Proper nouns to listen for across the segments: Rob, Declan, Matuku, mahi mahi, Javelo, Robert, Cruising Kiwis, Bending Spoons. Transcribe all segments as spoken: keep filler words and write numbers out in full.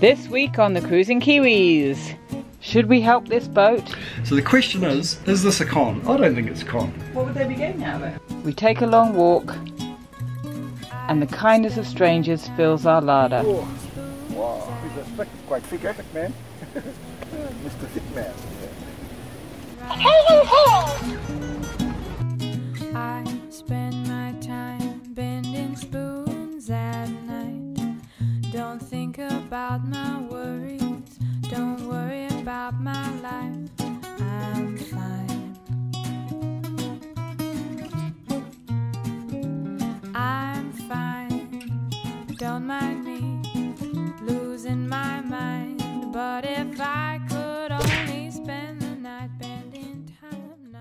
This week on the Cruising Kiwis, should we help this boat? So the question is, is this a con? I don't think it's a con. What would they be getting out of it? We take a long walk, and the kindness of strangers fills our larder. Whoa. Wow, he's a thick, quite thick, epic man. Mister Thick Man. Yeah. Hey, hey, hey! I spend my time bending spoons at night. Don't think about my worries. Don't worry about my life. I'm fine. I'm fine. Don't mind me losing my mind. But if I could only spend the night bending time now.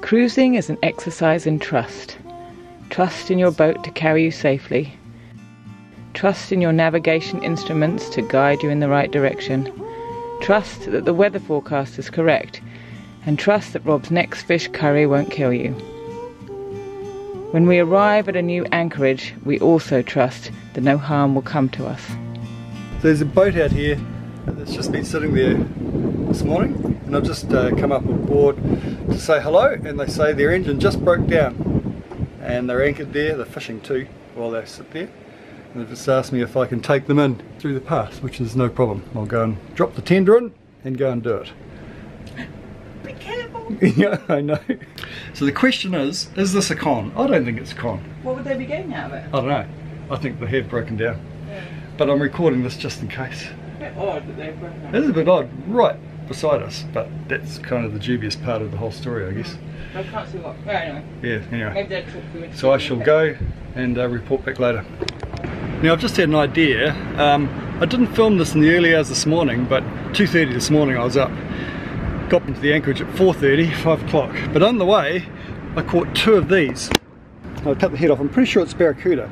Cruising is an exercise in trust. Trust in your boat to carry you safely. Trust in your navigation instruments to guide you in the right direction. Trust that the weather forecast is correct. And trust that Rob's next fish curry won't kill you. When we arrive at a new anchorage, we also trust that no harm will come to us. So there's a boat out here that's just been sitting there this morning, and I've just uh, come up aboard to say hello, and they say their engine just broke down and they're anchored there, they're fishing too while they sit there, and they've just asked me if I can take them in through the pass, which is no problem. I'll go and drop the tender in and go and do it. Be careful! Yeah, I know. So the question is, is this a con? I don't think it's a con. What would they be getting out of it? I don't know. I think they have broken down. Yeah. But I'm recording this just in case. It's a bit odd that they've broken down. It is a bit odd, right beside us, but that's kind of the dubious part of the whole story, I guess. I can't see what, no, anyway. Yeah, anyway. Maybe that so I shall go and uh, report back later. Now I've just had an idea. Um, I didn't film this in the early hours this morning, but two thirty this morning I was up. Got into the anchorage at four thirty, five o'clock. But on the way, I caught two of these. I cut the head off. I'm pretty sure it's barracuda.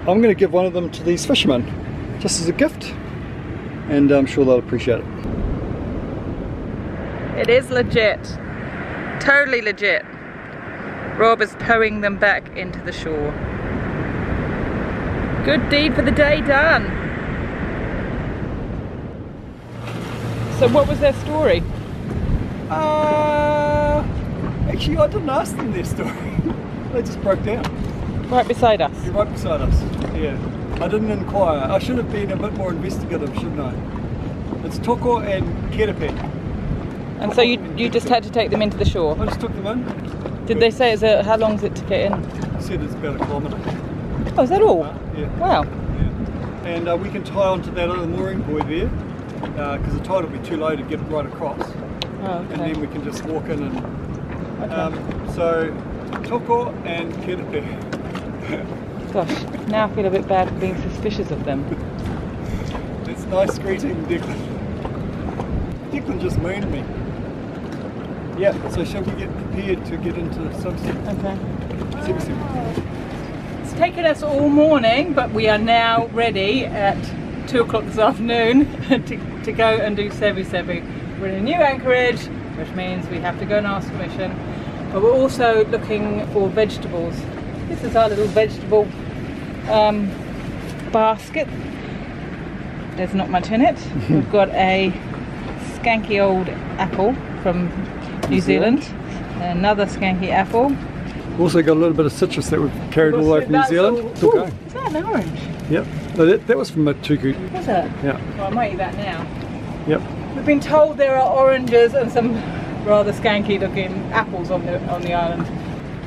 I'm going to give one of them to these fishermen, just as a gift, and I'm sure they'll appreciate it. It is legit, totally legit. Rob is towing them back into the shore. Good deed for the day done. So what was their story? Uh, actually I didn't ask them their story. They just broke down. Right beside us? Yeah, right beside us, yeah. I didn't inquire. I should have been a bit more investigative, shouldn't I? It's toko and kerepe. And so you you just had to take them into the shore? I just took them in. Did they say, is it, how long is it to get in? They said it's about a kilometre. Oh, is that all? Uh, yeah. Wow. Yeah. And uh, we can tie onto that other mooring buoy there, because uh, the tide will be too low to get it right across. Oh, okay. And then we can just walk in and... Okay. Um, so, toko and kerepe. Gosh, now I feel a bit bad for being suspicious of them. It's nice greeting, Declan. Declan just mooned me. Yeah, so shall we get prepared to get into the sunset? Okay. Sip, sip. It's taken us all morning, but we are now ready at two o'clock this afternoon to, to go and do Sebu Sebu. We're in a new anchorage, which means we have to go and ask permission. But we're also looking for vegetables. This is our little vegetable um, basket. There's not much in it. We've got a skanky old apple from New Zealand, another skanky apple. Also got a little bit of citrus that we've carried all over New Zealand. Still going. Is that an orange? Yep. No, that, that was from Matuku. Was it? Yeah. Well, I might eat that now. Yep. We've been told there are oranges and some rather skanky looking apples on the on the island.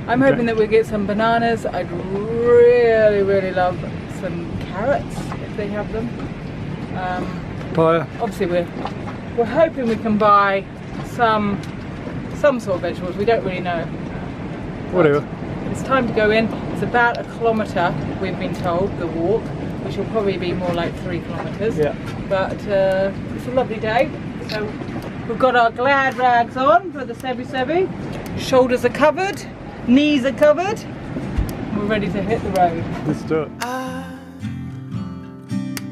I'm okay. Hoping that we'll get some bananas. I'd really, really love some carrots if they have them. Um, Papaya. Obviously we're, we're hoping we can buy some some sort of vegetables, we don't really know. Whatever. But it's time to go in. It's about a kilometre, we've been told, the walk. which will probably be more like three kilometres. Yeah. But uh, it's a lovely day. So we've got our glad rags on for the Sebi Sebi. Shoulders are covered, knees are covered. We're ready to hit the road. Let's do it. I've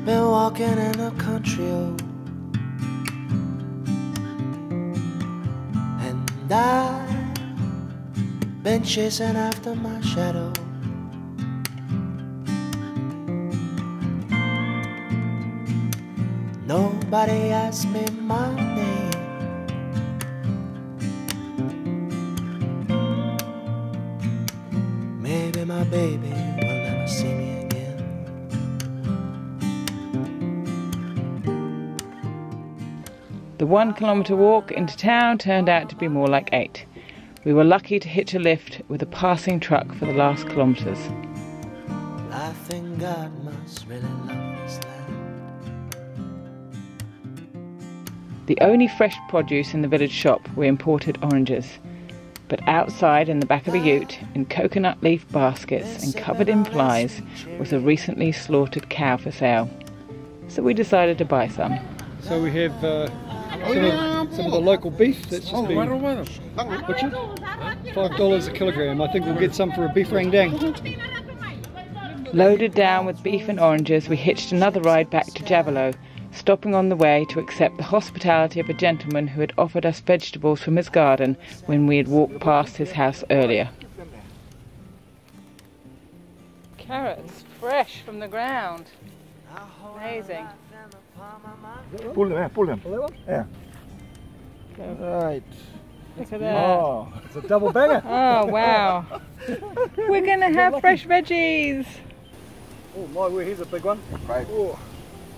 been walking in a country road, and I've been chasing after my shadow. Nobody asked me my name. Maybe my baby will never see me again. The one kilometre walk into town turned out to be more like eight. We were lucky to hitch a lift with a passing truck for the last kilometres. I think God must really love this land. The only fresh produce in the village shop were imported oranges, but outside in the back of a ute, in coconut leaf baskets and covered in flies, was a recently slaughtered cow for sale. So we decided to buy some. So we have uh, some, of, some of the local beef that's just been butchered. Five dollars a kilogram. I think we'll get some for a beef rendang. Loaded down with beef and oranges, we hitched another ride back to Javelo, stopping on the way to accept the hospitality of a gentleman who had offered us vegetables from his garden when we had walked past his house earlier. Carrots, fresh from the ground. Amazing. Pull them, yeah, pull them. Yeah. Right. Look at that. Oh, it's a double banger. Oh, wow. We're going to have fresh veggies. Oh, my word, here's a big one. Right. Oh.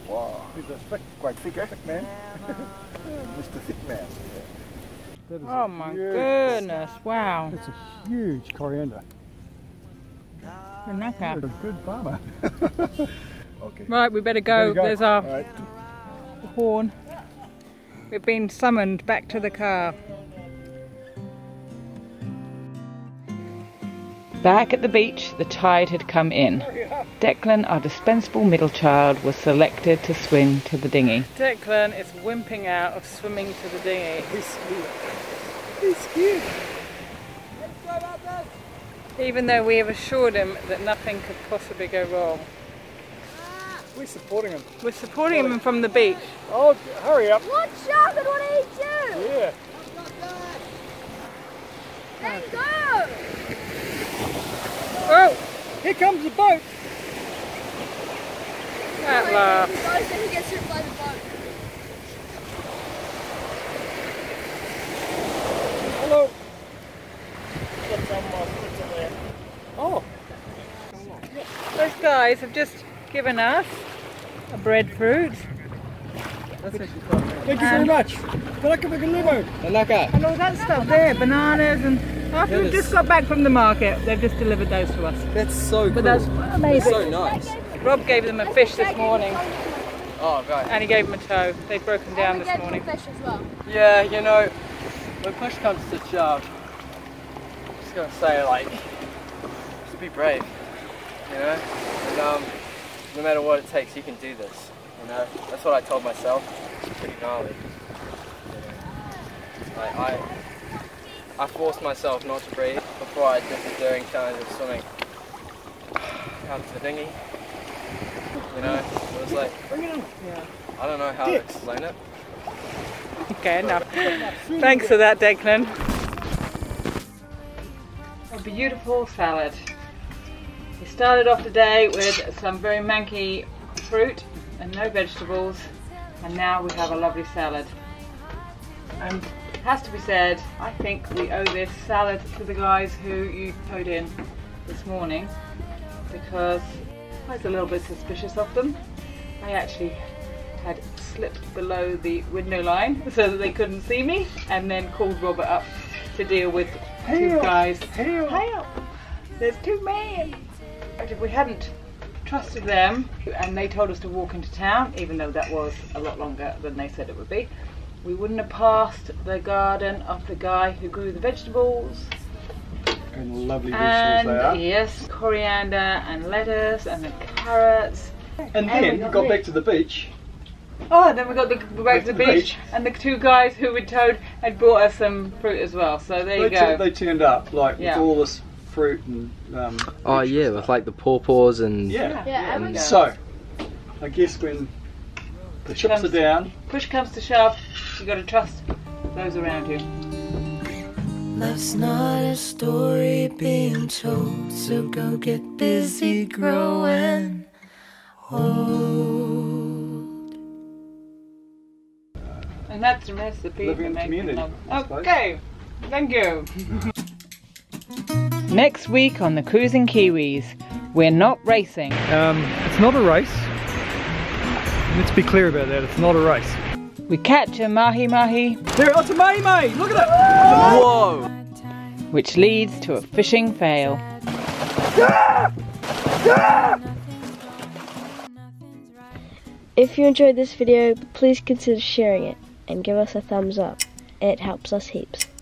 Wow, he's a thick, quite thick, eh? Thick man. Mister Thick Man. Yeah. Oh my huge, goodness, wow. That's a huge coriander. You're a good farmer. Okay. Right, we better go. Better go. There's our right. horn. We've been summoned back to the car. Back at the beach, the tide had come in. Declan, our dispensable middle child, was selected to swim to the dinghy. Declan is wimping out of swimming to the dinghy. He's cute. He's cute. Even though we have assured him that nothing could possibly go wrong. We're supporting him. We're supporting him from the beach. Oh, hurry up. Watch out, I want to eat you. Yeah. Let go. Oh, here comes the boat! At last. He gets hit by the boat. Hello. Oh. Those guys have just given us a breadfruit. Thank you very much. And all that stuff there, bananas and. After we've just got back from the market, they've just delivered those to us. That's so good. Cool. That's amazing. So nice. Rob gave them a fish this morning. Oh, right. And he gave them a tow. They've broken down this morning. Fish as well. Yeah, you know, when push comes to shove, I'm just going to say, like, just be brave, you know? And um, no matter what it takes, you can do this, you know? That's what I told myself. It's pretty gnarly. Yeah. Like, I... I forced myself not to breathe before I did the daring challenge of swimming out to the dinghy. You know, it was like, I don't know how to explain it. Okay, enough. Thanks for that, Declan. A beautiful salad. We started off the day with some very manky fruit and no vegetables, and now we have a lovely salad. Um, It has to be said, I think we owe this salad to the guys who you towed in this morning, because I was a little bit suspicious of them. I actually had slipped below the window line so that they couldn't see me, and then called Robert up to deal with two help, guys. Help. Help! There's two men! But if we hadn't trusted them, and they told us to walk into town, even though that was a lot longer than they said it would be, we wouldn't have passed the garden of the guy who grew the vegetables. And lovely vegetables they are. Yes, coriander and lettuce and the carrots And then we got back to the beach. Oh, and then we got the, back to the beach, and the two guys who we towed had brought us some fruit as well. So there you go. They turned up like with all this fruit and. Um, oh yeah, with like the pawpaws and. Yeah. Yeah. And so, I guess when the chips are down, push comes to shove, you got to trust those around you. Love's not a story being told, so go get busy growing old. And that's the recipe for making love. Okay, thank you. Next week on the Cruising Kiwis, we're not racing. Um, it's not a race. Let's be clear about that. It's not a race. We catch a mahi mahi. There, it's a mahi mahi. Look at it. Whoa. Which leads to a fishing fail. Ah! Ah! If you enjoyed this video, please consider sharing it and give us a thumbs up. It helps us heaps.